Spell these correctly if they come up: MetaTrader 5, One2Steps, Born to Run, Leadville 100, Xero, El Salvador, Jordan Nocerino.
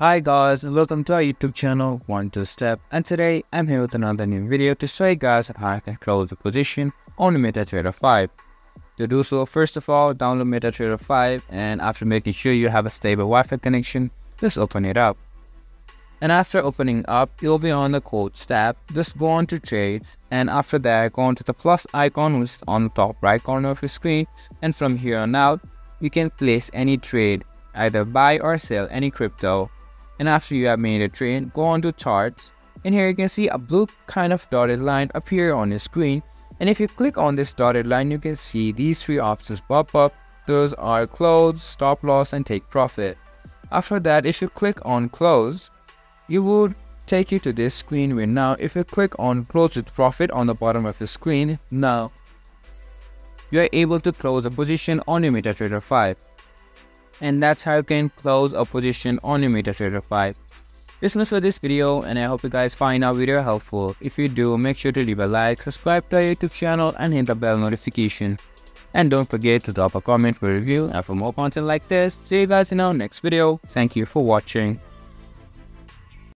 Hi guys, and welcome to our YouTube channel One2Steps, and today I'm here with another new video to show you guys how I can close the position on MetaTrader 5. To do so, first of all, download MetaTrader 5, and after making sure you have a stable Wi-Fi connection, just open it up. And after opening up, you'll be on the quotes tab. Just go on to trades, and after that go on to the plus icon which is on the top right corner of your screen, and from here on out you can place any trade, either buy or sell any crypto. And after you have made a trade, go on to charts, and here you can see a blue kind of dotted line appear on your screen. And if you click on this dotted line, you can see these three options pop up. Those are close, stop loss, and take profit. After that, if you click on close, you will take you to this screen where now if you click on close with profit on the bottom of the screen, now you are able to close a position on your MetaTrader 5. And that's how you can close a position on your MetaTrader 5. This was for this video, and I hope you guys find our video helpful. If you do, make sure to leave a like, subscribe to our YouTube channel, and hit the bell notification. And don't forget to drop a comment for a review, and for more content like this. See you guys in our next video. Thank you for watching.